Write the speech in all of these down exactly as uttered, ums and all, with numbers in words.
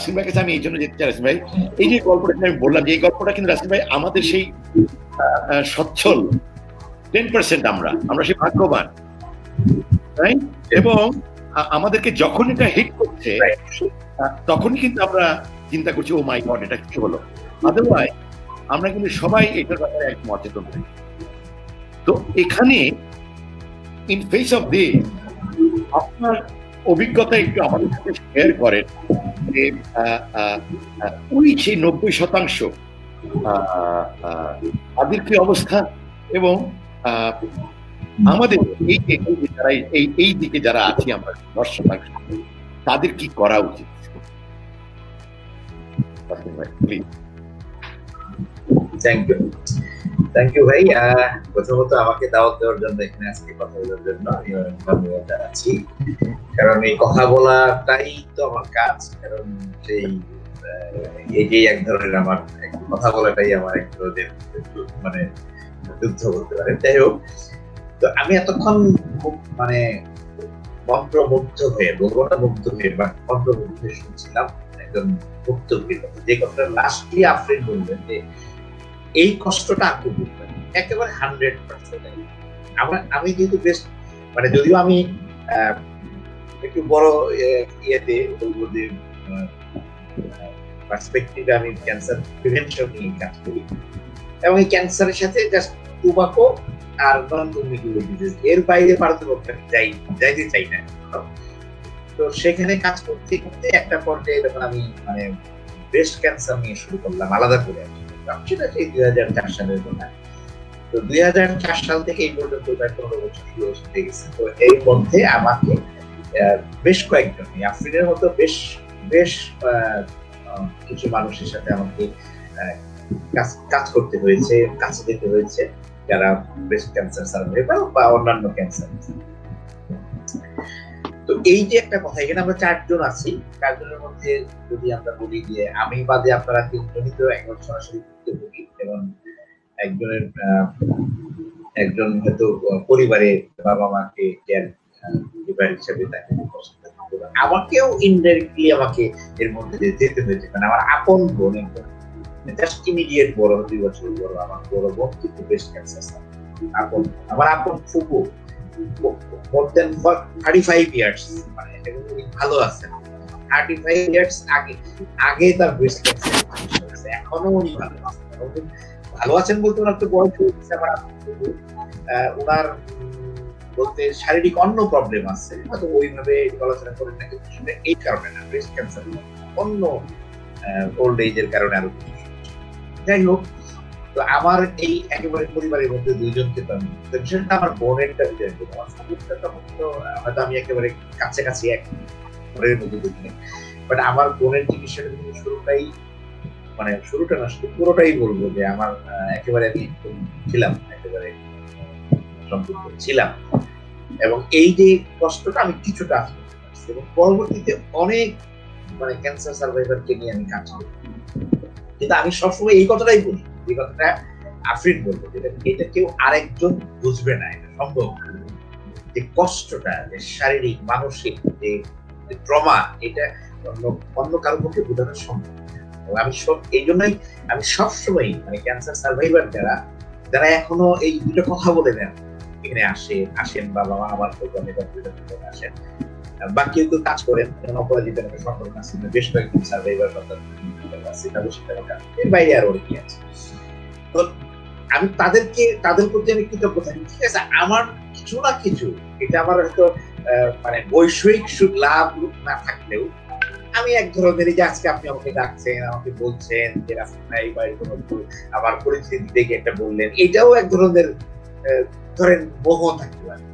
রাসিল ভাইয়ের কাছে আমি এই জন্য যেতে চাই। রাসিল ভাই, এই যে গল্পটা আমি বললাম, যে এই গল্পটা কিন্তু রাসিল ভাই আমাদের সেই সচ্ছল টেন পার্সেন্ট আমরা আমরা সেই ভাগ্যবান, রাইট? এবং আমাদেরকে যখন এটা হিট করছে তখন কিন্তু আমরা চিন্তা করছি ও মাই গড এটা কি হলো। আদারওয়াইজ আমরা কিন্তু সবাই এটার ব্যাপারে এক সচেতন থাকি। তো এখানে ইন ফেস অফ দিস আপনার অভিজ্ঞতা একটু আমাদের সাথে শেয়ার করেন যে ওই সেই নব্বই শতাংশ তাদের কি অবস্থা, এবং আমাদের এই দিকে যারা আছি আমরা দশ শতাংশ তাদের কি করা উচিত? থ্যাংক ইউ, থ্যাংক ইউ ভাই, প্রথমত আমাকে দাওয়াত দেওয়ার জন্য, এখানে আজকে কথা বলার জন্য আমি ধন্যবাদ জানাচ্ছি। কারণ এই কথা বলাটাই তো আমার কাজ, কারণ সেই এগিয়ে এক ধরনের আমার কথা বলাটাই আমার এক ধরনের মানে যুদ্ধ করতে পারে। যাই হোক, তো আমি এতক্ষণ খুব মানে মন্ত্রমুগ্ধ হয়ে মুগ্ধ হয়ে বা মন্ত্রমুগ্ধ হয়ে শুনছিলাম একজন ভুক্তভোগীর কথা, যে কথাটা লাস্টলি আপনি বললেন যে এই কষ্টটা আপনি বুঝবেন একেবারে হান্ড্রেড পার্সেন্ট। আমরা আমি যেহেতু বেশ মানে যদিও আমি একটু বড় ইয়েতে পার্সপেক্টিভে আমি ক্যান্সার প্রিভেনশন নিয়ে কাজ করি, এবং এই ক্যান্সারের সাথে জাস্ট টোবাকো আর নন কমিউনিকেবল ডিজিজ এর বাইরে পার্থক্যটা যাই যাইতে চাই না। তো সেখানে কাজ করতে করতে একটা পর্যায়ে যখন আমি মানে ব্রেস্ট ক্যান্সার নিয়ে শুরু করলাম আলাদা করে, সেটা সেই দুই হাজার চার সালের কথা। তো দুই হাজার চার সাল থেকে এই পর্যন্ত প্রায় পনেরো বছর হয়ে গেছে। তো এর মধ্যে আমাকে বেশ কয়েকজন আফ্রিনের মতো বেশ বেশ কিছু মানুষের সাথে আমাকে কাজ করতে হয়েছে, কাছে যেতে হয়েছে, যারা ব্রেস্ট ক্যান্সার সার্ভে বা অন্যান্য ক্যান্সার। তো এই যে একটা কথা, এখানে আমরা চারজন আছি, চারজনের মধ্যে যদি আমরা বলি যে আমি বাদে আপনারা তিনজনই তো একজন সরাসরি ভুক্তভোগী, এবং একজনের একজন হয়তো পরিবারে বাবা মাকে কেয়ার পরিবার হিসাবে তাকে পছন্দ করতে, আমাকেও ইনডাইরেক্টলি আমাকে এর মধ্যে যেতে হয়েছে। কারণ আমার আপন বোন একজন জাস্ট ইমিডিয়েট বড় দুই বছর বড় আমার বড় বোন কিন্তু ব্রেস্ট ক্যান্সার আপন, আমার আপন ফুপু more than thirty-five years মানে ভালো আছে, thirty-five years আগে আগে তার ব্রেস্ট ক্যান্সার, এখনো উনি ভালো আছেন। ভালো আছেন বলতে ওনার তো বয়স হয়েছে, আমার ওনার বলতে শারীরিক অন্য প্রবলেম আছে, হয়তো ওইভাবে চলাচলা করেন না, কিন্তু এই কারণে না, ব্রেস্ট ক্যান্সার অন্য ওল্ড এজের কারণে আরো কিছু। যাই হোক, তো আমার এই একেবারে পরিবারের মধ্যে দুইজনকে তো আমি বিশেষ করে আমার বোনের হয়তো আমি একেবারে কাছে কাছে এক ঘরের মধ্যে দেখি, বাট আমার বোনের চিকিৎসাটা কিন্তু শুরুটাই মানে শুরুটা না শুধু পুরোটাই বলবো যে আমার একেবারে আমি ছিলাম একেবারে সম্পৃক্ত ছিলাম, এবং এই যে কষ্টটা আমি কিছুটা আসতে পারছি। এবং পরবর্তীতে অনেক মানে ক্যান্সার সার্ভাইভারকে নিয়ে আমি কাজ করি, কিন্তু আমি সবসময় এই কথাটাই বলি, এই কথাটা আফ্রিন বলবো, এটা কেউ আরেকজন বুঝবে না, এটা সম্ভব। যে কষ্টটা যে শারীরিক মানসিক যে ট্রমা, এটা অন্য কারো পক্ষে বোঝানো সম্ভব। আমি সব এই জন্যই আমি সবসময় মানে ক্যান্সার সার্ভাইভার যারা যারা এখনো এই দুটো কথা বলে নেন, এখানে আসে আসেন বাবা মা আমার আসেন বা কেউ কেউ কাজ করেন, অপরাজিত সকল কাজ বেশ কয়েকজন সার্ভাইভার কথা বাইরে আরো অনেকে আছে। তো আমি তাদেরকে তাদের প্রতি আমি কৃতজ্ঞ থাকি, ঠিক আছে আমার কিছু না কিছু এটা আমার হয়তো মানে বৈষয়িক লাভ না থাকলেও আমি এক ধরনের যে আজকে আপনি আমাকে ডাকছেন, আমাকে বলছেন যে রাস্তায় বা এরকম আমার পরিস্থিতি দেখে একটা বললেন, এটাও এক ধরনের ধরেন মোহ থাকতে পারে,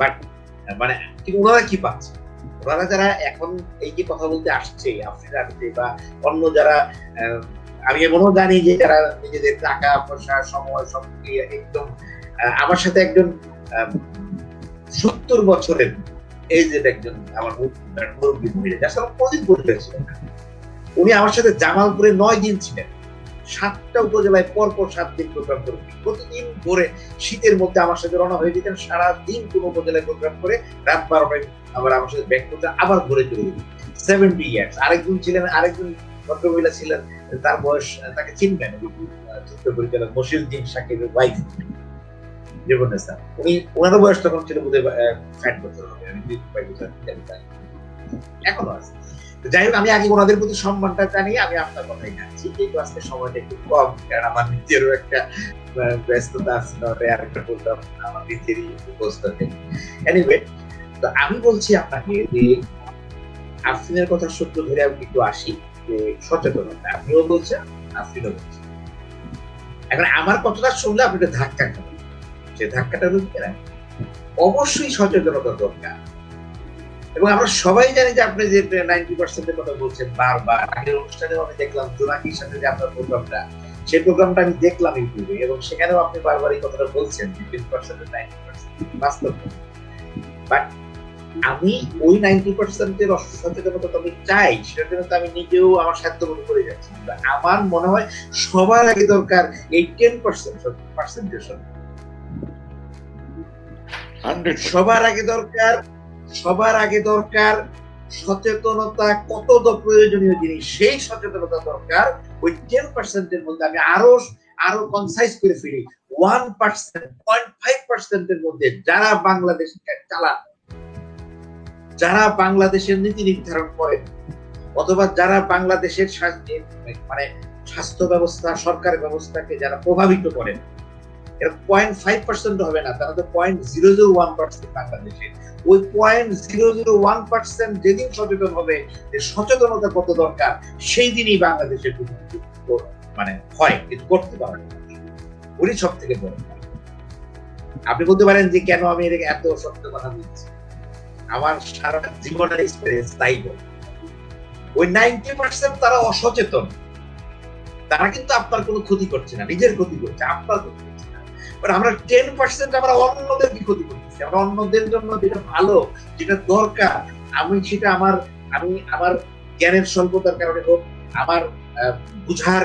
বাট মানে ওনারা কি পাচ্ছে, ওনারা যারা এখন এই যে কথা বলতে আসছে আফ্রিকা আসছে বা অন্য যারা, আমি এমনও জানি যে যারা নিজেদের টাকা পয়সা সময় সব একদম, আমার সাথে একজন সত্তর বছরের এই যে একজন আমার মুরব্বী মহিলা যার সাথে অনেক বলতে ছিলেন, উনি আমার সাথে জামালপুরে নয় দিন ছিলেন, সাতটা উপজেলায় পরপর সাত দিন প্রোগ্রাম করে প্রতিদিন ভোরে শীতের মধ্যে আমার সাথে রওনা হয়ে যেতেন, সারাদিন কোনো উপজেলায় প্রোগ্রাম করে রাত বারোটায় আবার আমার সাথে ব্যাক করতে আবার ঘুরে চলে যেতেন। seventy years. Arekjun chilen, arekjun bhadromila chilen. Tar boyosh take chinben. Chitto porichalok Moshirudin Shakir wife. Jibone sir. Uni onar boyosh tokhon chilo bodhoy ষাট বছর হবে। আমি পঁয়ষট্টি বছর জানি। এখনো আছে। যাই হোক আমি আগে ওনাদের প্রতি সম্মানটা জানি আমি আপনার কথাই জানছি কিন্তু আজকে সময়টা একটু কম কারণ আমার নিজেরও একটা ব্যস্ততা আছে একটা বলতাম আমার নিজেরই ব্যস্ততা এনিওয়ে তো আমি বলছি আপনাকে যে আফরিনের কথা সত্য ধরে আমি একটু আসি যে সচেতনতা আপনিও বলছেন আফরিনও বলছেন এখন আমার কথাটা শুনলে আপনি একটা ধাক্কা খাবেন সে ধাক্কাটা রুখতে না অবশ্যই সচেতনতা দরকার এবং আমরা সবাই জানি যে আপনি যে নব্বই পার্সেন্ট এর কথা বলছেন বারবার আগের অনুষ্ঠানে আমি দেখলাম জোনাকির সাথে যে আপনার প্রোগ্রামটা সেই প্রোগ্রামটা আমি দেখলাম ইউটিউবে এবং সেখানেও আপনি বারবার এই কথাটা বলছেন বিশ পার্সেন্ট এর নব্বই পার্সেন্ট বাস্তব বাট আমি ওই নব্বই পার্সেন্ট এর সচেতনতা আমি চাই সেটার জন্য তো আমি নিজেও আমার সাধ্যমতো করে যাচ্ছি আমার মনে হয় সবার আগে দরকার এই দশ পার্সেন্ট একশো সবার আগে দরকার সবার আগে দরকার সচেতনতা কত দ প্রয়োজনীয় জিনিস সেই সচেতনতা দরকার ওই দশ পার্সেন্ট এর মধ্যে আমি আরো আরো কনসাইজ করে ফিরি এক পার্সেন্ট শূন্য দশমিক পাঁচ পার্সেন্ট এর মধ্যে যারা বাংলাদেশকে চালান যারা বাংলাদেশের নীতি নির্ধারণ করেন অথবা যারা বাংলাদেশের স্বাস্থ্য মানে স্বাস্থ্য ব্যবস্থা সরকার ব্যবস্থাকে যারা প্রভাবিত করেন এর শূন্য দশমিক পাঁচ পার্সেন্ট হবে না তাহলে শূন্য দশমিক শূন্য শূন্য এক পার্সেন্ট বাংলাদেশের ওই শূন্য দশমিক শূন্য শূন্য এক পার্সেন্ট যেদিন সচেতন হবে যে সচেতনতা কত দরকার সেই দিনই বাংলাদেশের মানে হয় কিছু করতে পারবে উনি সব থেকে বড় আপনি বলতে পারেন যে কেন আমি এটাকে এত সত্য কথা বলছি আমার সারা জীবনের এক্সপিরিয়েন্স তাই বল ওই নাইনটি পার্সেন্ট তারা অসচেতন তারা কিন্তু আপনার কোনো ক্ষতি করছে না নিজের ক্ষতি করছে আপনার ক্ষতি করছে না আমরা টেন পার্সেন্ট আমরা অন্যদের ক্ষতি করতেছি আমরা অন্যদের জন্য যেটা ভালো যেটা দরকার আমি সেটা আমার আমি আমার জ্ঞানের স্বল্পতার কারণে হোক আমার বুঝার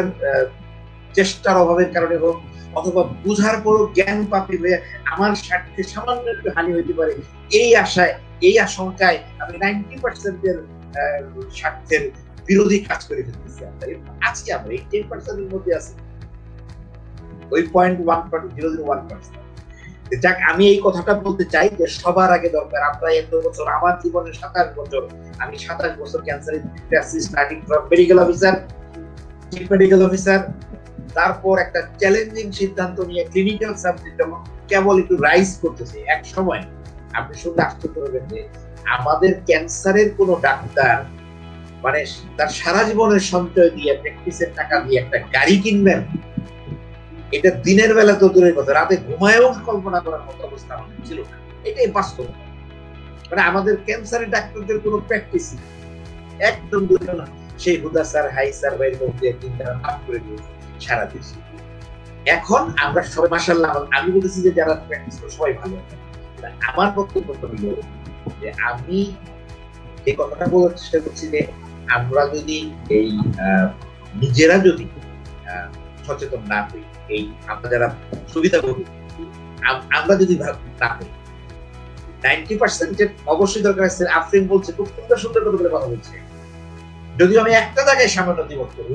চেষ্টার অভাবের কারণে হোক অথবা বুঝার পর জ্ঞান পাপি হয়ে আমার স্বার্থে সামান্য একটু হানি হইতে পারে এই আশায় এই আশঙ্কায় আমি নাইনটি পার্সেন্টের স্বার্থের বিরোধী কাজ করে ফেলতেছি আমরা আজকে আমরা এই টেন পার্সেন্টের মধ্যে আছি ওই point one point zero zero one percent যাক আমি এই কথাটা বলতে চাই যে সবার আগে দরকার আমরা এত বছর আমার জীবনে সাতাশ বছর আমি সাতাশ বছর ক্যান্সারের medical officer chief medical officer তারপর একটা চ্যালেঞ্জিং সিদ্ধান্ত নিয়ে ক্লিনিক্যাল সাবজেক্ট যখন কেবল একটু রাইজ করতেছে এক সময় আপনি শুধু আশ্চর্য হবেন যে আমাদের ক্যান্সারের কোনো ডাক্তার মানে তার সারা জীবনের সঞ্চয় দিয়ে প্র্যাকটিসের টাকা দিয়ে একটা গাড়ি কিনবেন এটা দিনের বেলা তো দূরের কথা রাতে ঘুমায়ও কল্পনা করার মতো অবস্থা আমাদের ছিল না এটাই বাস্তব মানে আমাদের ক্যান্সারের ডাক্তারদের কোনো প্র্যাকটিস একদম দুজন সেই হুদা স্যার হাই স্যার ভাইয়ের মধ্যে চিন্তা ভাগ করে দিয়েছে সারা দেশে এখন আমরা সবাই মাশাআল্লাহ আমি বলতেছি যে যারা প্র্যাকটিস করে সবাই ভালো আমার বক্তব্য হলো যে আমি এই কথাটা বলার চেষ্টা করছি যে আমরা যদি এই নিজেরা যদি সচেতন না হই এই আমরা যারা সুবিধা করি আমরা যদি ভাবি তাহলে নব্বই পার্সেন্ট অবশ্যই দরকার আছে আফরিন বলছে খুব সুন্দর সুন্দর করে কথা বলছে যদিও আমি একটা জায়গায় সামান্য দ্বিমত করি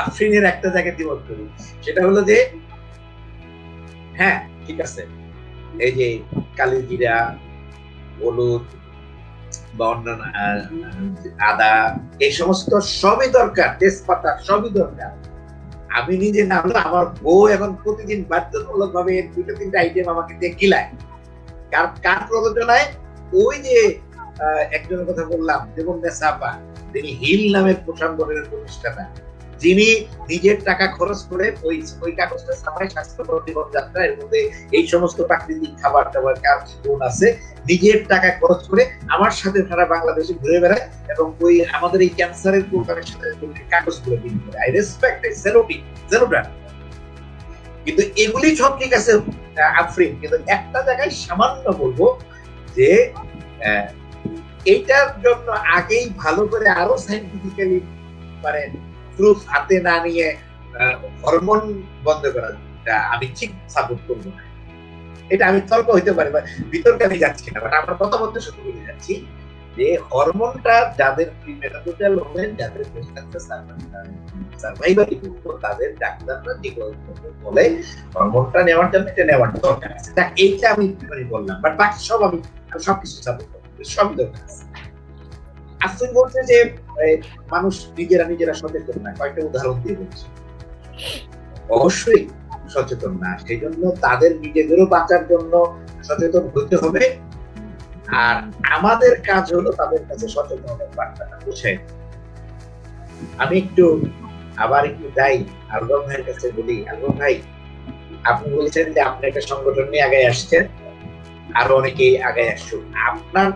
আফরিনের একটা জায়গায় দ্বিমত করি সেটা হলো যে হ্যাঁ ঠিক আছে এই যে কালিজিরা হলুদ বা অন্যান্য আদা এই সমস্ত সবই দরকার তেজপাতা সবই দরকার আমি নিজে না হলো আমার বউ এখন প্রতিদিন বাধ্যতামূলক ভাবে দুটো তিনটা আইটেম আমাকে দিয়ে গিলায় কার কার প্রযোজনায় ওই যে একজনের কথা বললাম দেবন্দ্র সাপা তিনি হিল নামের প্রসঙ্গের প্রতিষ্ঠাতা যিনি নিজের টাকা খরচ করে ওই ওই কাগজটা ছাপায় স্বাস্থ্য জীবনযাত্রা এর মধ্যে এই সমস্ত প্রাকৃতিক খাবার দাবার কার গুণ আছে নিজের টাকা খরচ করে আমার সাথে সারা বাংলাদেশে ঘুরে বেড়ায় এবং ওই আমাদের এই ক্যান্সারের প্রকারের সাথে কাগজগুলো বিক্রি করে আই রেসপেক্ট ইট সেলোটি সেলোটা কিন্তু এগুলি সব ঠিক আছে আফরিন কিন্তু একটা জায়গায় সামান্য বলবো যে এইটার জন্য আগেই ভালো করে আরো সাইন্টিফিক্যালি মানে প্রুফ হাতে না নিয়ে হরমোন বন্ধ করা আমি ঠিক সাপোর্ট করবো না এটা আমি তর্ক হইতে পারি বিতর্কে আমি যাচ্ছি না বাট আমার কথা বলতে শুরু করে যাচ্ছি যে হরমোনটা যাদের প্রিমেটাটোরিয়াল ওভেন, যাদের ব্রেস্ট ক্যান্সার সার্ভাইভাল ইস্যু, তাদের ডাক্তাররা যেগুলো বলে হরমোনটা নেওয়ার জন্য এটা নেওয়ার দরকার আছে, এইটা আমি একটুখানি বললাম। বাট বাকি সব আমি সবকিছু সাপোর্ট করবো, সবই দরকার আছে। আশ্চর্য বলছে যে মানুষ নিজেরা নিজেরা সচেতন না। কয়েকটা উদাহরণ দিয়ে বলছি, অবশ্যই সচেতন না, সেই জন্য তাদের নিজেদেরও বাঁচার জন্য সচেতন হতে হবে। আর আমাদের কাজ হলো তাদের কাছে সচেতনতার বার্তাটা পৌঁছে। আমি একটু আবার একটু যাই আলবম ভাইয়ের কাছে, বলি আলবম ভাই, আপনি বলছেন যে আপনি একটা সংগঠন নিয়ে আগে আসছেন, আরো অনেকেই আগে আসুন। আপনার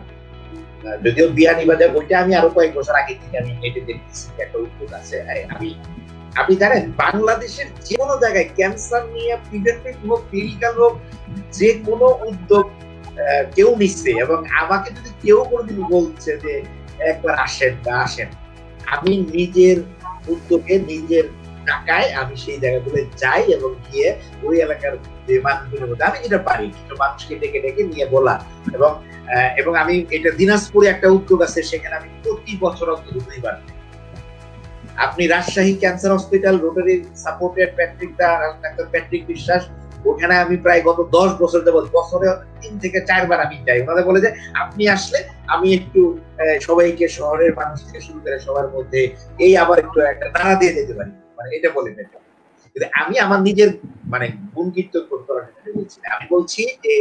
যদিও বিয়ানীবাজার বইটা আমি আরো কয়েক বছর আগে থেকে আমি এটি দেখতেছি, একটা উদ্যোগ আছে। আমি আপনি জানেন বাংলাদেশের যে কোনো জায়গায় ক্যান্সার নিয়ে প্রিভেন্টিভ হোক, ক্লিনিক্যাল হোক, যে কোনো উদ্যোগ কেউ নিচ্ছে। এবং আমাকে যদি কেউ কোনোদিন বলছে যে একবার আসেন বা আসেন, আমি নিজের উদ্যোগে নিজের টাকায় আমি সেই জায়গাগুলো যাই এবং গিয়ে ওই এলাকার যে মানুষগুলোর মধ্যে আমি যেটা পারি মানুষকে ডেকে ডেকে নিয়ে বলা। এবং এবং আমি এটা দিনাজপুরে একটা উদ্যোগ আছে, সেখানে আমি প্রতি বছর অন্তত দুইবার। আপনি Rajshahi cancer hospital rotary supported Patrick দা ডাক্তার প্যাট্রিক বিশ্বাস, ওখানে আমি প্রায় গত দশ বছর যাবত বছরে তিন থেকে চারবার আমি যাই। ওনারা বলে যে আপনি আসলে আমি একটু সবাইকে, শহরের মানুষ থেকে শুরু করে সবার মধ্যে এই আবার একটু একটা নাড়া দিয়ে যেতে পারি, মানে এটা বলে দেন। কিন্তু আমি আমার নিজের মানে গুণ কীর্তন করার কথা বলছি না, আমি বলছি যে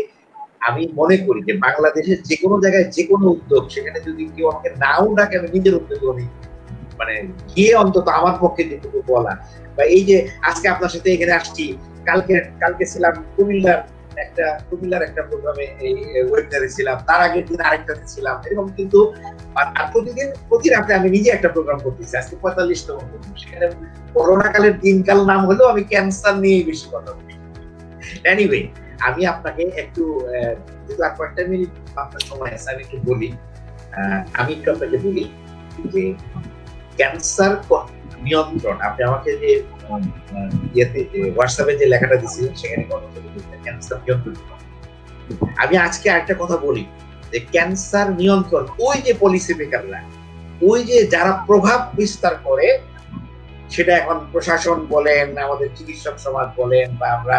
আমি মনে করি যে বাংলাদেশের যে কোনো জায়গায় যে কোনো উদ্যোগ, সেখানে যদি কেউ আমাকে নাও ডাকে আমি নিজের উদ্যোগ করি, মানে গিয়ে অন্তত আমার পক্ষে যেটুকু বলা। বা এই যে আজকে আপনার সাথে এখানে আসছি, কালকে কালকে ছিলাম কুমিল্লার একটা কুমিল্লার একটা প্রোগ্রামে, এই ওয়েবিনারে ছিলাম, তার আগের দিন আরেকটাতে ছিলাম এরকম। কিন্তু প্রতিদিন প্রতি রাতে আমি নিজে একটা প্রোগ্রাম করতেছি, আজকে পঁয়তাল্লিশতম প্রোগ্রাম। সেখানে করোনাকালের দিনকাল নাম হলেও আমি ক্যান্সার নিয়েই বেশি কথা বলি। এনিওয়ে, আমি আপনাকে একটু আর কয়েকটা মিনিট আপনার সময় আছে, আমি একটু বলি আমি একটু আপনাকে বলি যে ক্যান্সার নিয়ন্ত্রণ। আপনি আমাকে যে ইয়েতে হোয়াটসঅ্যাপে যে লেখাটা দিয়েছিলেন সেখানে ক্যান্সার নিয়ন্ত্রণ, আমি আজকে একটা কথা বলি যে ক্যান্সার নিয়ন্ত্রণ, ওই যে পলিসি মেকাররা, ওই যে যারা প্রভাব বিস্তার করে, সেটা এখন প্রশাসন বলেন, আমাদের চিকিৎসক সমাজ বলেন, বা আমরা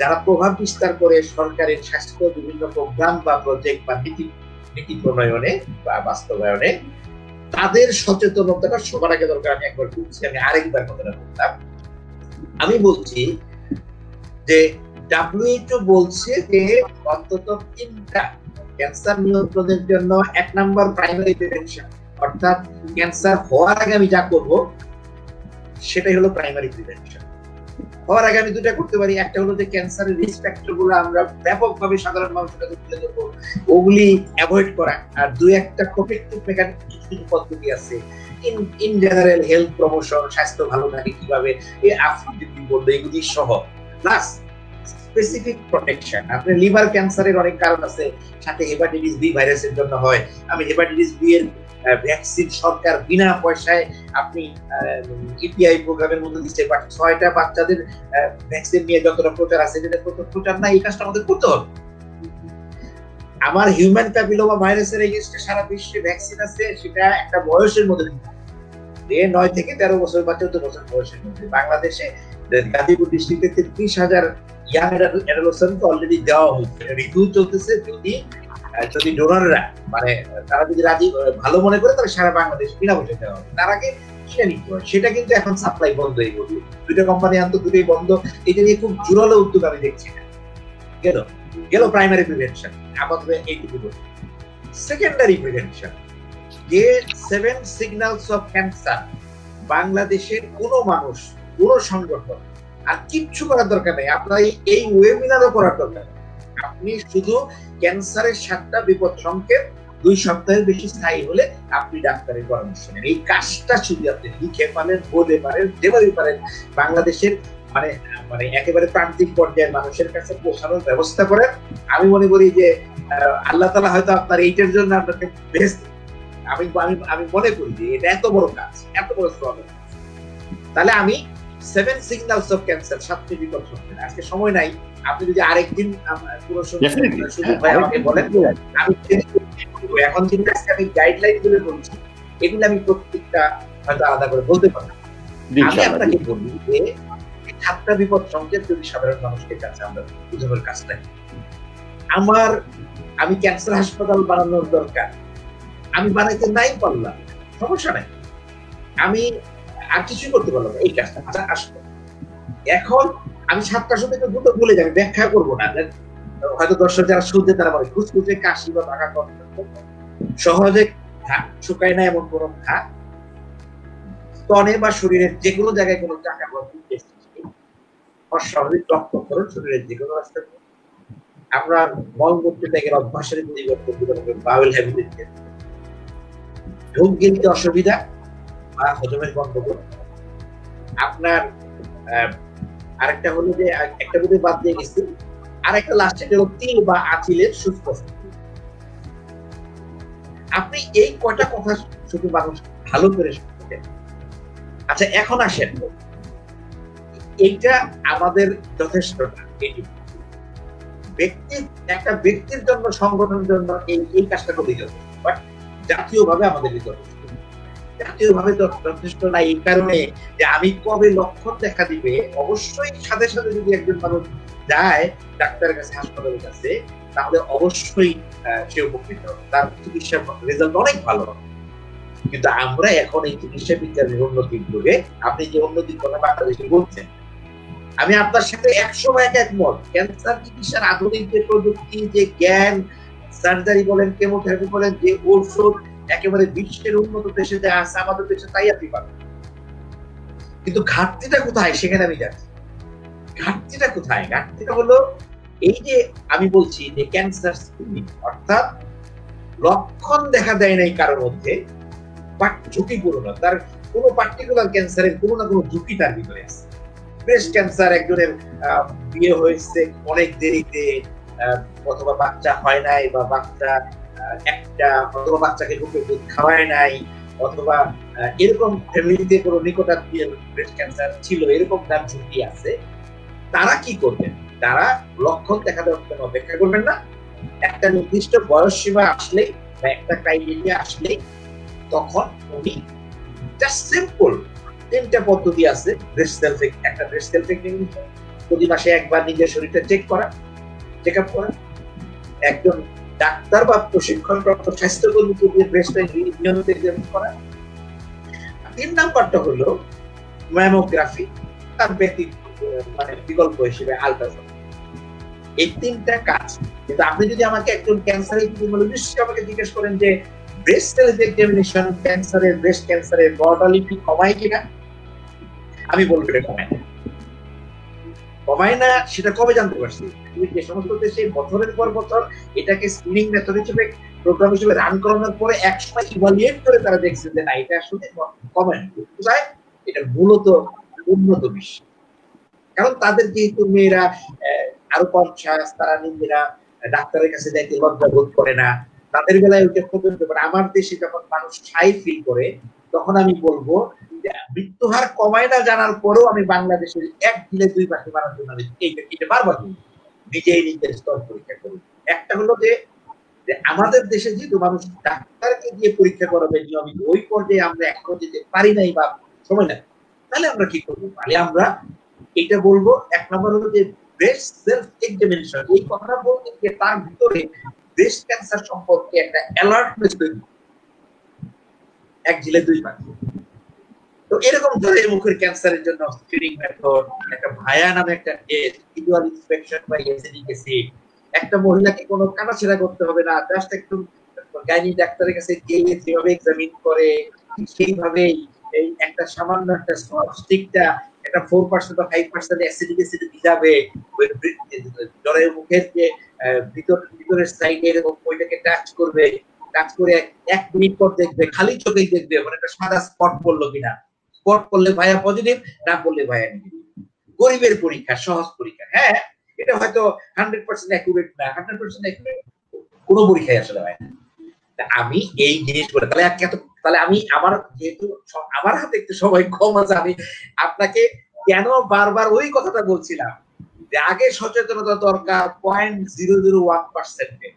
যারা প্রভাব বিস্তার করে সরকারের স্বাস্থ্য বিভিন্ন প্রোগ্রাম বা প্রজেক্ট বা নীতি নীতি প্রণয়নে বা বাস্তবায়নে, তাদের সচেতনতাটা সবার আগে দরকার। আমি একবার বলছি, আমি আরেকবার কথাটা বললাম, আমি বলছি যে ডাব্লিউএইচও বলছে যে অন্তত তিনটা ক্যান্সার নিয়ন্ত্রণের জন্য। এক নাম্বার প্রাইমারি প্রিভেনশন, অর্থাৎ ক্যান্সার হওয়ার আগে আমি যা করবো সেটাই হলো প্রাইমারি প্রিভেনশন। হওয়ার আগে আমি দুটা করতে পারি, একটা হলো যে ক্যান্সারের রিস্ক ফ্যাক্টরগুলো আমরা ব্যাপকভাবে সাধারণ মানুষের কাছে তুলে ধরবো, ওগুলি অ্যাভয়েড করা। আর দুই একটা প্রোটেক্টিভ মেকানিজম কিছু পদ্ধতি আছে, in in general health promotion, স্বাস্থ্য ভালো থাকে কিভাবে এই আফ্রিদি বলবো, এগুলি সহ প্লাস স্পেসিফিক প্রোটেকশন। আপনার লিভার ক্যান্সারের অনেক কারণ আছে, সাথে হেপাটাইটিস বি ভাইরাসের জন্য হয়। আমি হেপাটাইটিস বি এর ভ্যাকসিন সরকার বিনা পয়সায় আপনি ইপিআই প্রোগ্রামের মধ্যে দিচ্ছে, বাট ছয়টা বাচ্চাদের ভ্যাকসিন নিয়ে যতটা প্রচার আছে যেটা প্রচার না, এই কাজটা আমাদের করতে হবে। আমার হিউম্যান প্যাপিলোমা ভাইরাসের এগেইনস্টে সারা বিশ্বে ভ্যাকসিন আছে, সেটা একটা বয়সের মধ্যে নয় থেকে তেরো বছর বা চোদ্দ বছর বয়সের মধ্যে। বাংলাদেশে গাজীপুর ডিস্ট্রিক্টে তেত্রিশ হাজার ইয়াং অ্যাডোলেসেন্টকে অলরেডি দেওয়া হয়েছে, রিভিউ চলতেছে। যদি যদি ডোনাররা মানে তারা যদি রাজি ভালো মনে করে তাহলে সারা বাংলাদেশ বিনা পয়সা দেওয়া হবে, তার আগে কিনে নিতে হয়। সেটা কিন্তু এখন সাপ্লাই বন্ধ, এই বলবো দুইটা কোম্পানি আন্ত দুটোই বন্ধ। এটা নিয়ে খুব জোরালো উদ্যোগ আমি দেখছি না। গেল গেল প্রাইমারি প্রিভেনশন, আপাতত এইটুকু। সেকেন্ডারি প্রিভেনশন, যে সেভেন সিগন্যালস অফ ক্যান্সার বাংলাদেশের কোনো মানুষ কোনো সংগঠন আর কিচ্ছু করার দরকার নেই। আপনার এই ওয়েবিনারও করার দরকার, আপনি শুধু ক্যান্সারের সাতটা বিপদ সংকেত দুই সপ্তাহের বেশি স্থায়ী হলে আপনি ডাক্তারের পরামর্শ নেন। এই কাজটা শুধু আপনি লিখে পারেন, বলে পারেন, যেভাবে পারেন বাংলাদেশের মানে মানে একেবারে প্রান্তিক পর্যায়ের মানুষের কাছে পৌঁছানোর ব্যবস্থা করেন। আমি মনে করি যে আল্লাহ তাআলা হয়তো আপনার এইটার জন্য আপনাকে বেস্ট, আমি আমি মনে করি যে এটা এত বড় কাজ, এত বড় প্রবলেম। তাহলে আমি seven signals of cancer. সাতটি বিকল্প সমাধান। আজকে সময় নাই, আপনি যদি আরেকদিন পুরো সুযোগ ভাই আমাকে বলেন, আমি এখন যেটা আজকে আমি গাইডলাইন গুলো বলছি এগুলো আমি প্রত্যেকটা হয়তো আলাদা করে বলতে পারি। আমি আপনাকে বলি যে সাতটা বিপদ সংকেত যদি সাধারণ মানুষের কাছে আমরা বুঝানোর কাজটা আমার আমি ক্যান্সার হাসপাতাল বানানোর দরকার, আমি বানাইতে নাই পারলাম, সমস্যা নাই, আমি আর কিছুই করতে পারলাম না, এই কাজটা আসবো। এখন আমি সাতটার সাথে দুটো বলে যাই, ব্যাখ্যা করবো না, হয়তো দর্শক যারা শুনতে তারা বলে খুচখুচে কাশি বা টাকা কম সহজে ঘা শুকায় না, এমন কোনো ঘা স্তনে বা শরীরের যে কোনো জায়গায় কোনো টাকা অস্বাভাবিক রক্তক্ষরণ শরীরের যে কোনো রাস্তা, আমরা মলমূত্র ত্যাগের অভ্যাসের পরিবর্তন, বাউল হ্যাবিট, ঢোকগিরিতে অসুবিধা বা হজমের গণ্ডগোল। আপনার আরেকটা হলো যে একটা বুঝে বাদ দিয়ে গেছি, আর একটা লাস্টে হলো তিল বা আঁচিলের সুস্পষ্ট। আপনি এই কয়টা কথা শুধু মানুষ ভালো করে শুনতেন। আচ্ছা এখন আসেন, এইটা আমাদের যথেষ্ট না, এটি ব্যক্তির একটা ব্যক্তির জন্য সংগঠনের জন্য এই এই কাজটা খুবই জরুরি, বাট জাতীয়ভাবে আমাদের জাতীয়ভাবে যথেষ্ট না। এই কারণে যে আমি কবে লক্ষণ দেখা দিবে, অবশ্যই সাথে সাথে যদি একজন মানুষ যায় ডাক্তারের কাছে হাসপাতালের কাছে তাহলে অবশ্যই সে উপকৃত হবে, তার চিকিৎসার রেজাল্ট অনেক ভালো হবে। কিন্তু আমরা এখন এই চিকিৎসা বিজ্ঞানের উন্নতির যুগে আপনি যে উন্নতির কথা বাংলাদেশে বলছেন আমি আপনার সাথে একশো বা এক একমত। ক্যান্সার চিকিৎসার আধুনিক যে প্রযুক্তি, যে জ্ঞান, সার্জারি বলেন, কেমোথেরাপি বলেন, যে ঔষধ একেবারে বিশ্বের উন্নত দেশে যা আছে আমাদের দেশে তাই আপনি পাবেন, কিন্তু ঘাটতিটা কোথায় সেখানে আমি যাচ্ছি। ঘাটতিটা কোথায়? ঘাটতিটা হলো এই যে আমি বলছি যে ক্যান্সার স্ক্রিনিং, অর্থাৎ লক্ষণ দেখা দেয় না কারোর মধ্যে, বাট ঝুঁকিপূর্ণ, তার কোনো পার্টিকুলার ক্যান্সারের কোনো না কোনো ঝুঁকি তার ভিতরে আছে। ব্রেস্ট ক্যান্সার, একজনের বিয়ে হয়েছে অনেক দেরিতে অথবা বাচ্চা হয় নাই বা বাচ্চা একটা অথবা বাচ্চাকে ঢুকে দুধ খাওয়ায় নাই অথবা এরকম ফ্যামিলিতে কোনো নিকটাত্মীয় ব্রেস্ট ক্যান্সার ছিল, এরকম তার ঝুঁকি আছে। তারা কি করবেন? তারা লক্ষণ দেখা দেওয়ার জন্য অপেক্ষা করবেন না, একটা নির্দিষ্ট বয়স সীমা আসলেই বা একটা ক্রাইটেরিয়া আসলেই তখন উনি জাস্ট সিম্পল তিনটা পদ্ধতি আছে, ব্রেস্ট সেলফ একটা ব্রেস্ট সেলফ টেকনিক, প্রতি মাসে একবার নিজের শরীরটা চেক করা, চেক আপ করা, একজন ডাক্তার বা প্রশিক্ষণপ্রাপ্ত স্বাস্থ্যকর্মীকে দিয়ে ব্রেস্টটা নিয়মিত এক্সামিন করা। তিন নাম্বারটা হলো ম্যামোগ্রাফি, তার ব্যক্তি মানে বিকল্প হিসেবে আলট্রাসাউন্ড। এই তিনটা কাজ। কিন্তু আপনি যদি আমাকে একজন ক্যান্সার ইপিডিমিওলজিস্ট আমাকে জিজ্ঞেস করেন যে ব্রেস্ট সেলফ এক্সামিনেশন ক্যান্সারের ব্রেস্ট ক্যান্সারের মর্টালিটি কমায় কিনা, আমি বলবো এটা কমায় না। কমায় না সেটা কবে জানতে পারছি? যে সমস্ত দেশে বছরের পর বছর এটাকে স্ক্রিনিং মেথড হিসেবে প্রোগ্রাম হিসেবে রান করানোর পরে একসময় ইভালুয়েট করে তারা দেখছে যে না এটা আসলে কমায় না, বোঝায় এটা মূলত উন্নত বিশ্ব, কারণ তাদের যেহেতু মেয়েরা আরো কম সাহস, তারা নিজেরা ডাক্তারের কাছে যাইতে লজ্জা বোধ করে না, তাদের বেলায় ওইটা ক্ষতি হতে পারে। আমার দেশে যখন মানুষ ঠাই ফিল করে তখন আমি বলবো যে মৃত্যু হার কমায় না জানার পরেও আমি বাংলাদেশের এক দিনে দুই পাশে মারার জন্য এটা বারবার নিজেই নিজের স্তর পরীক্ষা করি। একটা হলো যে আমাদের দেশে যেহেতু মানুষ ডাক্তারকে দিয়ে পরীক্ষা করাবে নিয়মিত, ওই পর্যায়ে আমরা এখনো যেতে পারি নাই বা সময় নাই, তাহলে আমরা কি করবো? তাহলে আমরা এটা বলবো, এক নম্বর হলো যে ব্রেস্ট সেলফ এক্সামিনেশন, ওই কথাটা বলতে গিয়ে তার ভিতরে ব্রেস্ট ক্যান্সার সম্পর্কে একটা অ্যালার্টনেস তৈরি, এক ঝিলে দুই পাখি। তো এরকম ধরে মুখের ক্যান্সারের জন্য স্ক্রিনিং মেথড, একটা ভায়া নামে একটা টেস্ট, ভিজুয়াল ইন্সপেকশন বা এসিডিক অ্যাসিড, একটা মহিলাকে কোনো কাটাছেড়া করতে হবে না, জাস্ট একটু গাইনি ডাক্তারের কাছে গিয়ে যেভাবে এক্সামিন করে সেইভাবেই এই একটা সামান্য একটা স্টিকটা একটা ফোর পার্সেন্ট বা ফাইভ পার্সেন্ট অ্যাসিডিক অ্যাসিড হিসাবে জলের মুখের যে ভিতর ভিতরের সাইডে এরকম ওইটাকে টাচ করবে, টাচ করে এক মিনিট পর দেখবে, খালি চোখেই দেখবে মানে একটা সাদা স্পট পড়লো কিনা, স্পট পড়লে ভাইয়া পজিটিভ, না পড়লে ভাইয়া নেগেটিভ। গরিবের পরীক্ষা, সহজ পরীক্ষা, হ্যাঁ এটা হয়তো হান্ড্রেড পার্সেন্ট অ্যাকুরেট না, হান্ড্রেড পার্সেন্ট অ্যাকুরেট কোনো পরীক্ষায় আসলে হয় না। আমি এই জিনিসগুলো তাহলে তাহলে আমি আমার যেহেতু আমার হাতে একটু সময় কম আছে, আমি আপনাকে কেন বারবার ওই কথাটা বলছিলাম যে আগে সচেতনতা দরকার পয়েন্ট জিরো জিরো ওয়ান পার্সেন্টে,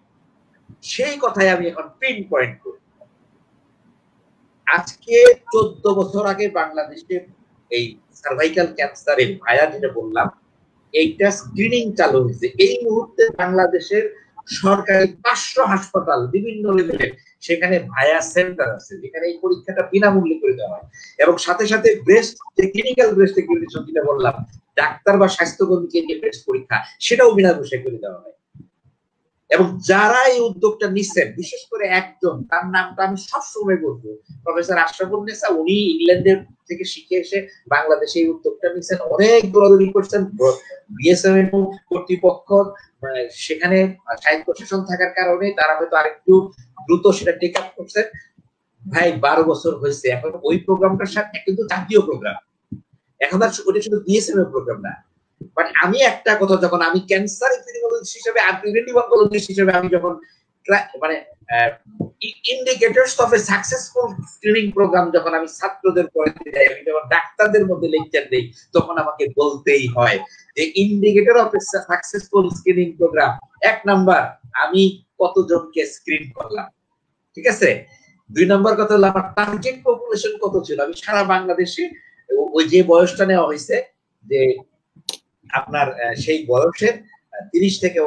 সেই কথাই আমি এখন পিন পয়েন্ট করি। আজকে চোদ্দ বছর আগে বাংলাদেশে এই সার্ভাইকাল ক্যান্সারের ভায়া যেটা বললাম এইটা স্ক্রিনিং চালু হয়েছে। এই মুহূর্তে বাংলাদেশের সরকারি পাঁচশো হাসপাতাল বিভিন্ন লেভেলের সেখানে ভায়া সেন্টার আছে যেখানে এই পরীক্ষাটা বিনামূল্যে করে দেওয়া হয় এবং সাথে সাথে ব্রেস্ট যে ক্লিনিক্যাল ব্রেস্ট এক্সামিনেশন যেটা বললাম ডাক্তার বা স্বাস্থ্যকর্মীকে যে ব্রেস্ট পরীক্ষা সেটাও বিনামূল্যে করে দেওয়া হয়। এবং যারা এই উদ্যোগটা নিচ্ছেন বিশেষ করে একজন, তার নামটা আমি সবসময় বলবো, প্রফেসর আশরাফুন নেসা। উনি ইংল্যান্ডের থেকে শিখে এসে বাংলাদেশে এই উদ্যোগটা নিচ্ছেন, অনেক দৌড়াদৌড়ি করছেন। বিএসএমএমইউ কর্তৃপক্ষ সেখানে সাহিত্য প্রশাসন থাকার কারণে তারা হয়তো আরেকটু দ্রুত সেটা টেক আপ করছেন। ভাই বারো বছর হয়েছে, এখন ওই প্রোগ্রামটার সাথে কিন্তু জাতীয় প্রোগ্রাম, এখন আর ওটা শুধু বিএসএমএমইউ প্রোগ্রাম না। বাট আমি একটা কথা, যখন আমি ক্যান্সার ইপিডেমিওলজিস্ট হিসেবে আর প্রিভেন্টিভ অনকোলজিস্ট হিসেবে আমি যখন মানে indicators of a successful screening program যখন আমি ছাত্রদের পড়াতে যাই, আমি যখন ডাক্তারদের মধ্যে লেকচার দেই, তখন আমাকে বলতেই হয় যে indicator of a successful screening program, এক নাম্বার আমি কতজনকে স্ক্রিন করলাম, ঠিক আছে। দুই নাম্বার কথা হলো আমার টার্গেট পপুলেশন কত ছিল। আমি সারা বাংলাদেশে ওই যে বয়সটা নেওয়া হয়েছে যে আপনার সেই বয়সের তিরিশ থেকে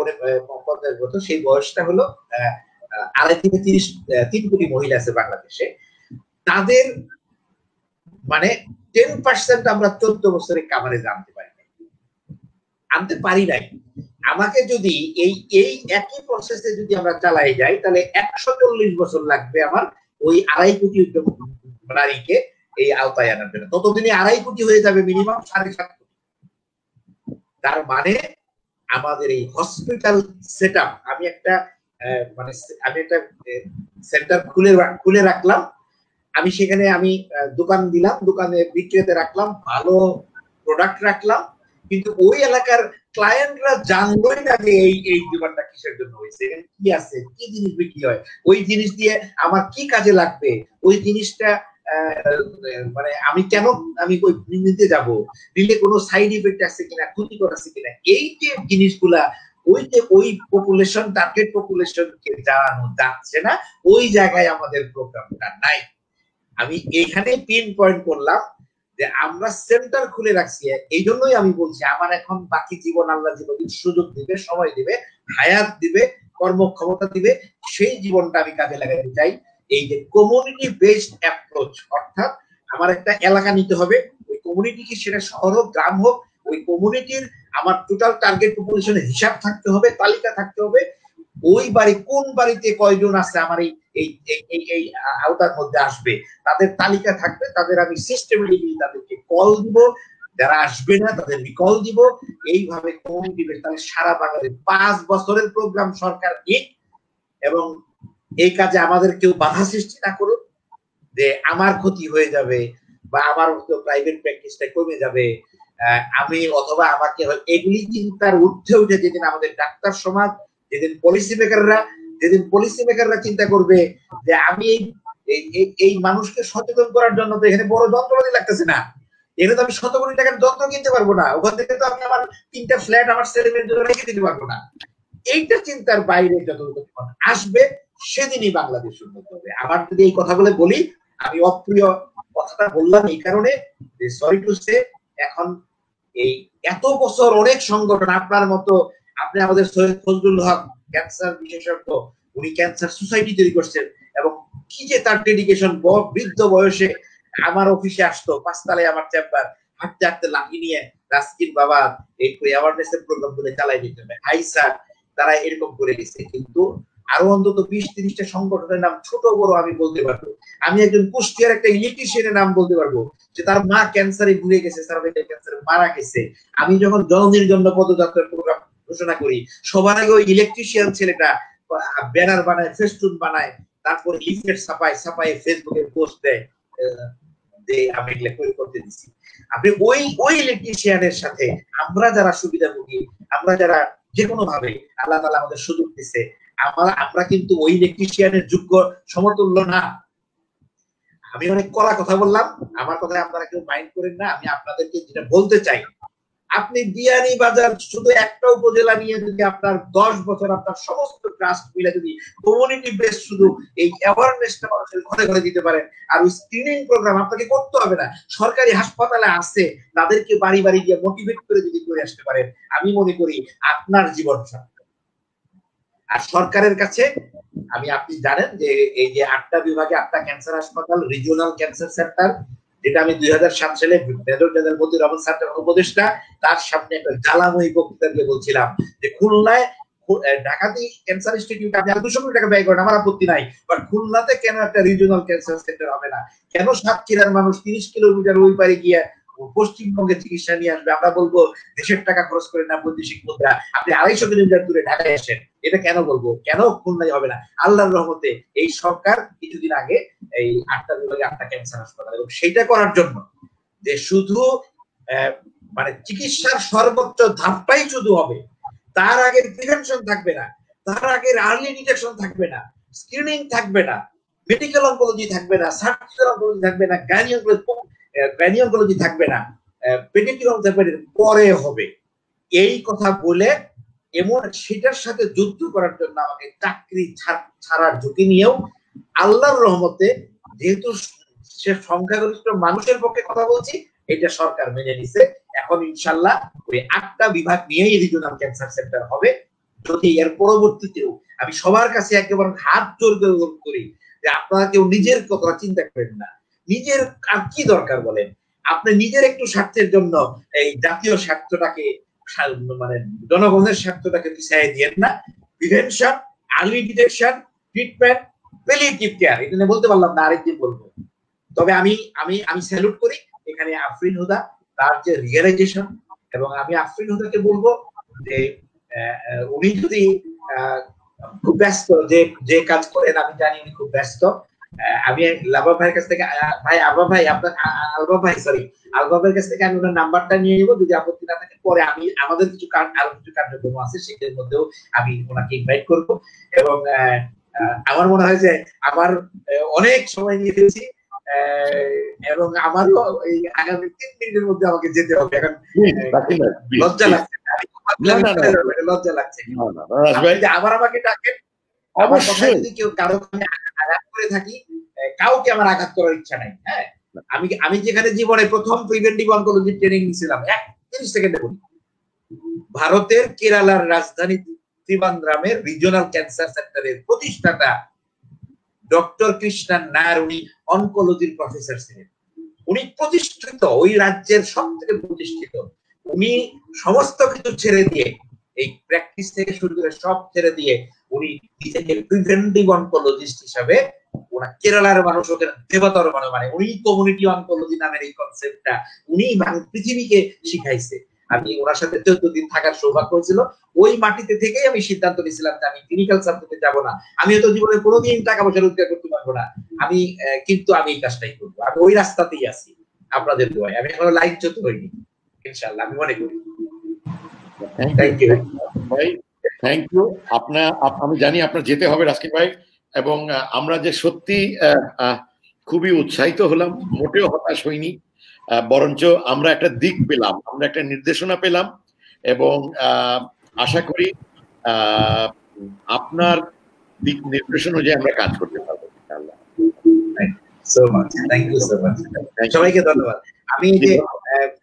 পঞ্চাশ বছর, সেই বয়সটা হলো আড়াই থেকে তিরিশ তিন কোটি মহিলা আছে বাংলাদেশে। তাদের মানে টেন পার্সেন্ট আমরা চোদ্দ বছরে কামারে জানতে পারি নাই, আনতে পারি নাই। আমাকে যদি এই এই একই প্রসেসে যদি আমরা চালাই যাই তাহলে একশো চল্লিশ বছর লাগবে আমার ওই আড়াই কোটি নারীকে এই আওতায় আনার জন্য। ততদিনে আড়াই কোটি হয়ে যাবে মিনিমাম সাড়ে সাত। তার মানে আমাদের এই হসপিটাল সেট আপ, আমি একটা মানে আমি একটা সেন্টার খুলে খুলে রাখলাম, আমি সেখানে আমি দোকান দিলাম, দোকানে বিক্রেতা রাখলাম, ভালো প্রোডাক্ট রাখলাম, কিন্তু ওই এলাকার ক্লায়েন্টরা জানলোই না যে এই এই দোকানটা কিসের জন্য হয়েছে, কি আছে, কি জিনিস বিক্রি হয়, ওই জিনিস দিয়ে আমার কি কাজে লাগবে, ওই জিনিসটা মানে আমি কেন আমি নিতে যাব, নিলে কোনো সাইড ইফেক্ট আছে কিনা, ক্ষতিকর আছে কিনা, এই যে জিনিসগুলা ওই যে ওই পপুলেশন টার্গেট পপুলেশনকে জানানো যাচ্ছে না, ওই জায়গায় আমাদের প্রোগ্রামটা নাই। আমি এইখানে পিন পয়েন্ট করলাম যে আমরা সেন্টার খুলে রাখছি, এই জন্যই আমি বলছি আমার এখন বাকি জীবন আল্লাহ জীবন সুযোগ দিবে, সময় দিবে, হায়াত দিবে, কর্মক্ষমতা দিবে, সেই জীবনটা আমি কাজে লাগাতে চাই। এই যে কমিউনিটি বেসড অ্যাপ্রোচ, অর্থাৎ আমার একটা এলাকা নিতে হবে, ওই কমিউনিটি কি সেটা শহর হোক গ্রাম হোক, ওই কমিউনিটির আমার টোটাল টার্গেট পপুলেশনের হিসাব থাকতে হবে, তালিকা থাকতে হবে, ওই বাড়ি কোন বাড়িতে কয়জন আছে আমার এই এই এই আওতার মধ্যে আসবে, তাদের তালিকা থাকবে, তাদের আমি সিস্টেমেটিকলি তাদেরকে কল দিব, যারা আসবে না তাদের রিকল দিব। এইভাবে কমিউনিটি বেসড, তাহলে সারা বাংলাদেশ পাঁচ বছরের প্রোগ্রাম সরকার নিক এবং এই কাজে আমাদের কেউ বাধা সৃষ্টি না করুক যে আমার ক্ষতি হয়ে যাবে বা আমার প্রাইভেট প্র্যাকটিসটা কমে যাবে আমি অথবা আমাকে, এগুলি চিন্তার উঠে উঠে যেদিন আমাদের ডাক্তার সমাজ, যেদিন পলিসি মেকাররা যেদিন পলিসি মেকাররা চিন্তা করবে যে আমি এই এই মানুষকে সচেতন করার জন্য তো এখানে বড় যন্ত্রপাতি লাগতেছে না, এখানে তো আমি শত কোটি টাকার যন্ত্র কিনতে পারবো না, ওখান থেকে তো আমি আমার তিনটা ফ্ল্যাট আমার ছেলেমেয়ের জন্য রেখে দিতে পারবো না, এইটা চিন্তার বাইরে যতগুলো আসবে সেদিনই বাংলাদেশ উন্নত হবে। আবার যদি এই কথাগুলো বলি, আমি অপ্রিয় কথাটা বললাম এই কারণে যে সরি টু সে, এখন এই এত বছর অনেক সংগঠন আপনার মতো, আপনি আমাদের সৈয়দ ফজলুল হক ক্যান্সার বিশেষজ্ঞ, উনি ক্যান্সার সোসাইটি তৈরি করছেন এবং কি যে তার ডেডিকেশন, বৃদ্ধ বয়সে আমার অফিসে আসতো, পাঁচতলায় আমার চেম্বার, হাঁটতে হাঁটতে লাঠি নিয়ে রাস্কিন বাবা এই অ্যাওয়ারনেসের প্রোগ্রাম গুলো চালাই দিতে হবে, আইসা তারা এরকম করে গেছে। কিন্তু আরো অন্তত বিশ তিরিশটা সংগঠনের নাম ছোট বড় আমি বলতে পারবো। আমি একজন কুষ্টিয়ার একটা ইলেকট্রিশিয়ানের নাম বলতে পারবো যে তার মা ক্যান্সারে ভুলে গেছে, সার্ভাইকাল ক্যান্সারে মারা গেছে। আমি যখন জননীর জন্য পদযাত্রার প্রোগ্রাম ঘোষণা করি, সবার আগে ওই ইলেকট্রিশিয়ান ছেলেটা ব্যানার বানায়, ফেস্টুন বানায়, তারপর লিফলেট ছাপায়, ছাপায় ফেসবুকে পোস্ট দেয় যে আমি এগুলো করে করতে দিচ্ছি। আপনি ওই ওই ইলেকট্রিশিয়ানের সাথে আমরা যারা সুবিধাভোগী, আমরা যারা যে কোনো ভাবে আল্লাহ তাআলা আমাদের সুযোগ দিচ্ছে, আমরা আমরা কিন্তু ওই ইলেকট্রিশিয়ানের যোগ্য সমতুল্য না। আমি অনেক কড়া কথা বললাম, আমার কথা আপনারা কেউ মাইন্ড করেন না। আমি আপনাদেরকে যেটা বলতে চাই, আপনি বিয়ানি বাজার শুধু একটা উপজেলা নিয়ে যদি আপনার দশ বছর আপনার সমস্ত ট্রাস্ট মিলে যদি কমিউনিটি বেস শুধু এই অ্যাওয়ারনেসটা মানুষের ঘরে ঘরে দিতে পারেন, আর ওই স্ক্রিনিং প্রোগ্রাম আপনাকে করতে হবে না, সরকারি হাসপাতালে আছে তাদেরকে বাড়ি বাড়ি গিয়ে মোটিভেট করে যদি করে আসতে পারেন, আমি মনে করি আপনার জীবন সার্থক। আর সরকারের কাছে আমি, আপনি জানেন যে এই যে আটটা বিভাগে আটটা ক্যান্সার হাসপাতাল, রিজিওনাল ক্যান্সার সেন্টার, যেটা আমি দুই হাজার সাত সালে major general Motiur Rahman sir যখন উপদেষ্টা, তার সামনে একটা জ্বালাময়ী বক্তৃতা দিয়ে বলছিলাম যে খুলনায় ঢাকাতে ক্যান্সার ইনস্টিটিউট আপনি দুশো কোটি টাকা ব্যয় করেন, আমার আপত্তি নাই, বাট খুলনাতে কেন একটা রিজিওনাল ক্যান্সার সেন্টার হবে না? কেন সাতক্ষীরার মানুষ তিরিশ কিলোমিটার ওই পারে গিয়ে পশ্চিমবঙ্গে চিকিৎসা নিয়ে আসবে? আমরা বলবো দেশের টাকা খরচ করে না বৈদেশিক মুদ্রা, আপনি আড়াইশো কিলোমিটার দূরে ঢাকায় আসেন, এটা কেন বলবো? কেন খুলনায় হবে না? আল্লাহর রহমতে এই সরকার কিছুদিন আগে এই আটটা বিভাগে আটটা ক্যান্সার হাসপাতাল, এবং সেটা করার জন্য যে শুধু মানে চিকিৎসার সর্বোচ্চ ধাপটাই শুধু হবে, তার আগে প্রিভেনশন থাকবে না, তার আগে আর্লি ডিটেকশন থাকবে না, স্ক্রিনিং থাকবে না, মেডিকেল অঙ্কোলজি থাকবে না, সার্জিক্যাল অঙ্কোলজি থাকবে না, গাইনি অঙ্কোলজি প্যানিওলজি থাকবে না, পেডিয়াট্রিক পরে হবে। এই কথা বলে এমন সেটার সাথে যুদ্ধ করার জন্য আমাকে চাকরি ছাড়ার ঝুঁকি নিয়েও আল্লাহর রহমতে, যেহেতু সে সংখ্যাগরিষ্ঠ মানুষের পক্ষে কথা বলছি, এটা সরকার মেনে নিছে। এখন ইনশাল্লাহ ওই আটটা বিভাগ নিয়েই রিজিওনাল ক্যান্সার সেন্টার হবে। যদি এর পরবর্তীতেও আমি সবার কাছে একেবারে হাত জোর করে অনুরোধ করি যে আপনারা কেউ নিজের কথা চিন্তা করেন না, নিজের আর কি দরকার বলেন, আপনি নিজের একটু স্বার্থের জন্য এই জাতীয় স্বার্থটাকে মানে জনগণের স্বার্থটাকে পিছায় দিয়েন না। Prevention, early detection, treatment, palliative care, এটা নিয়ে বলতে পারলাম না, আরেকদিন বলবো। তবে আমি আমি আমি স্যালুট করি এখানে আফরিন হুদা, তার যে রিয়েলাইজেশন, এবং আমি আফরিন হুদাকে বলবো যে উনি যদি খুব ব্যস্ত, যে যে কাজ করেন আমি জানি উনি খুব ব্যস্ত। আমি লাভা ভাইয়ের কাছ থেকে, ভাই আবা ভাই আপনার আলবা ভাই সরি আলবা ভাইয়ের কাছ থেকে আমি ওনার নাম্বারটা নিয়ে নিব, যদি আপত্তি না থাকে। পরে আমি আমাদের কিছু আরো কিছু কার্যক্রম আছে, সেগুলোর মধ্যেও আমি ওনাকে ইনভাইট করব। এবং আমার মনে হয় যে আমার অনেক সময় নিয়ে ফেলেছি, এবং আমারও এই আগামী তিন মিনিটের মধ্যে আমাকে যেতে হবে। এখন লজ্জা লাগছে, লজ্জা লাগছে আবার আমাকে ডাকেন। আমার কথা যদি কেউ কারো আঘাত করে থাকি, কাউকে আমার আঘাত করার ইচ্ছা নাই। হ্যাঁ, আমি আমি যেখানে জীবনে প্রথম প্রিভেন্টিভ অনকোলজি ট্রেনিং নিয়েছিলাম, তিরিশ সেকেন্ডে বলি, ভারতের কেরালার রাজধানী ত্রিবান্দ্রামের রিজিওনাল ক্যান্সার সেন্টারের প্রতিষ্ঠাতা ডক্টর কৃষ্ণন নায়ার, উনি অনকোলজির প্রফেসর ছিলেন, উনি প্রতিষ্ঠিত ওই রাজ্যের সব থেকে প্রতিষ্ঠিত। উনি সমস্ত কিছু ছেড়ে দিয়ে, এই প্র্যাকটিস থেকে শুরু করে সব ছেড়ে দিয়ে উনি নিজেকে প্রিভেন্টিভ অনকোলজিস্ট হিসাবে, ওরা কেরালার মানুষ ওকে দেবতার মানে মানে উনি কমিউনিটি অনকোলজি নামের এই কনসেপ্টটা উনি পৃথিবীকে শিখাইছে। আমি ওনার সাথে চোদ্দ দিন থাকার সৌভাগ্য হয়েছিল। ওই মাটিতে থেকেই আমি সিদ্ধান্ত নিয়েছিলাম যে আমি ক্লিনিক্যাল সাবজেক্টে যাব না, আমি হয়তো জীবনে কোনোদিন টাকা পয়সা রোজগার করতে পারবো না, আমি কিন্তু আমি এই কাজটাই করবো। আমি ওই রাস্তাতেই আছি আপনাদের দোয়ায়, আমি এখনো লাইফ যত হইনি ইনশাল্লাহ, আমি মনে করি। থ্যাংক ইউ ভাই, থ্যাংক ইউ। আপনার আমি জানি আপনার যেতে হবে রাজকিন ভাই, এবং আমরা যে সত্যি খুবই উৎসাহিত হলাম, মোটেও হতাশ হইনি, বরঞ্চ আমরা একটা দিক পেলাম, আমরা একটা নির্দেশনা পেলাম, এবং আশা করি আপনার দিক নির্দেশনা অনুযায়ী আমরা কাজ করতে পারবো। সবাইকে ধন্যবাদ। আমি যে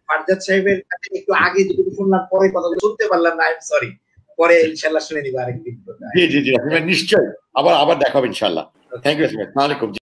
ফারজাদ সাহেবের কাছে একটু আগে যেটুকু শুনলাম, পরে কথা শুনতে পারলাম না, আই এম সরি, পরে ইনশাআল্লাহ শুনে নিব আরেকদিন। জি জি জি, নিশ্চয়ই আবার আবার দেখা হবে ইনশাআল্লাহ। থ্যাংক ইউ, আসসালামু আলাইকুম।